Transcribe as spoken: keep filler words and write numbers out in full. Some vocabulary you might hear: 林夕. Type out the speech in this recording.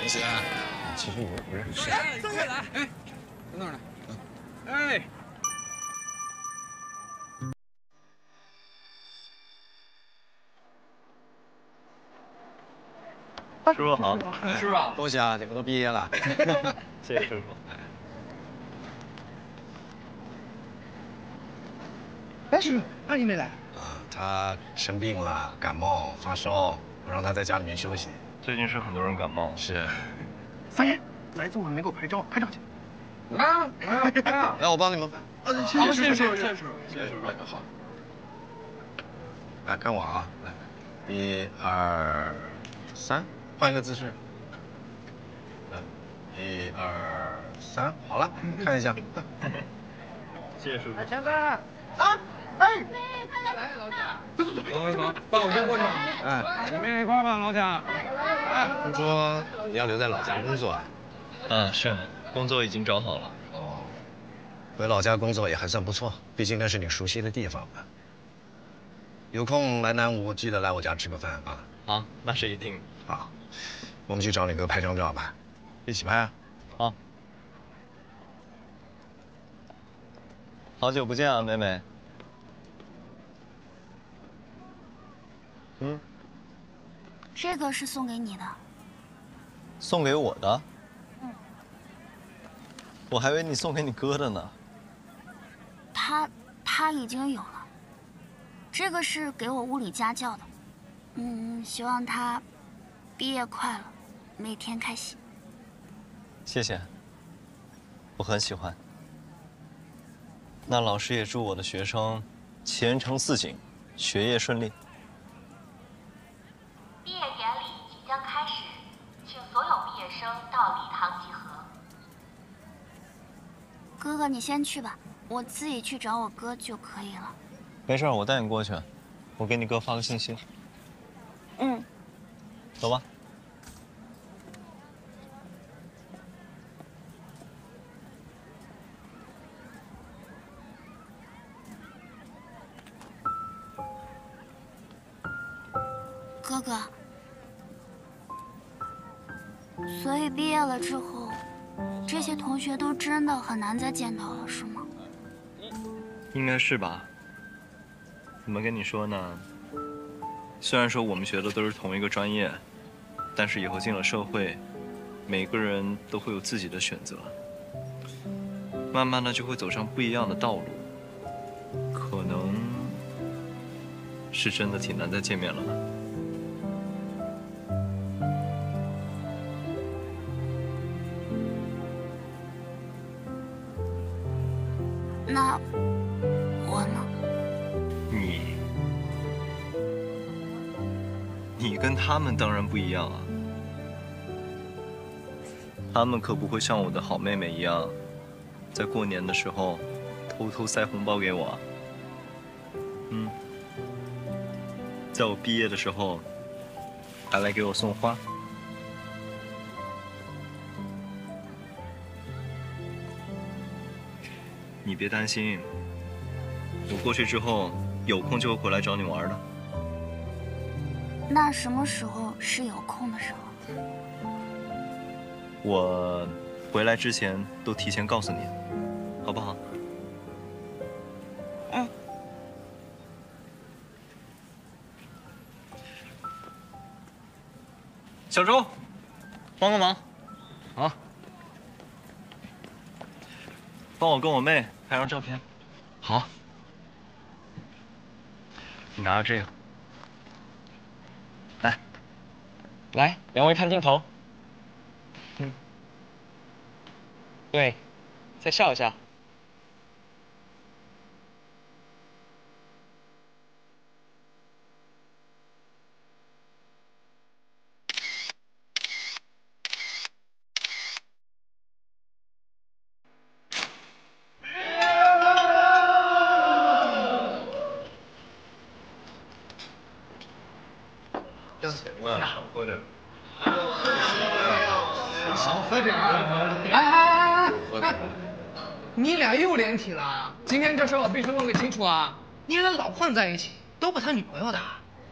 林夕，其实你又不认识。哎，坐下来。哎，等等呢。哎。 师傅好，师傅恭喜啊，你们都毕业了，谢谢师傅。哎，师傅，阿姨没来啊？她生病了，感冒发烧，我让她在家里面休息。最近是很多人感冒。是。三爷，来今晚没给我拍照，拍照去。啊，来，我帮你们拍。啊，谢谢师傅，谢谢师傅，谢谢师傅。好。来，看我啊，来，一二三。 换一个姿势，来，一二三，好了，看一下，谢谢叔叔。老张哥，啊，哎，来，老贾，走走走，走，爸，我先过去。哎，你们一块吧，老贾。听说你要留在老家工作啊？嗯，是，工作已经找好了。哦，回老家工作也还算不错，毕竟那是你熟悉的地方嘛。有空来南吴，记得来我家吃个饭啊。好，那是一定。好。 我们去找磊哥拍张照吧，一起拍啊！好，好久不见啊，美美。嗯，这个是送给你的。送给我的？嗯。我还以为你送给你哥的呢。他他已经有了，这个是给我物理家教的，嗯，希望他。 毕业快乐，每天开心。谢谢，我很喜欢。那老师也祝我的学生前程似锦，学业顺利。毕业典礼即将开始，请所有毕业生到礼堂集合。哥哥，你先去吧，我自己去找我哥就可以了。没事，我带你过去。我给你哥发个信息。嗯。 走吧。哥哥，所以毕业了之后，这些同学都真的很难再见到了，是吗？应该是吧。怎么跟你说呢？虽然说我们学的都是同一个专业。 但是以后进了社会，每个人都会有自己的选择，慢慢的就会走上不一样的道路，可能是真的挺难再见面了吧。那我呢？你。 你跟他们当然不一样啊，他们可不会像我的好妹妹一样，在过年的时候偷偷塞红包给我啊。嗯，在我毕业的时候还来给我送花。你别担心，我过去之后有空就会回来找你玩的。 那什么时候是有空的时候？我回来之前都提前告诉你，好不好？嗯。小周，帮个忙，啊，帮我跟我妹拍张照片。好，你拿着这个。 来，两位看镜头。嗯，对，再笑一下。问个清楚啊！你俩老混在一起，都不谈女朋友的、啊。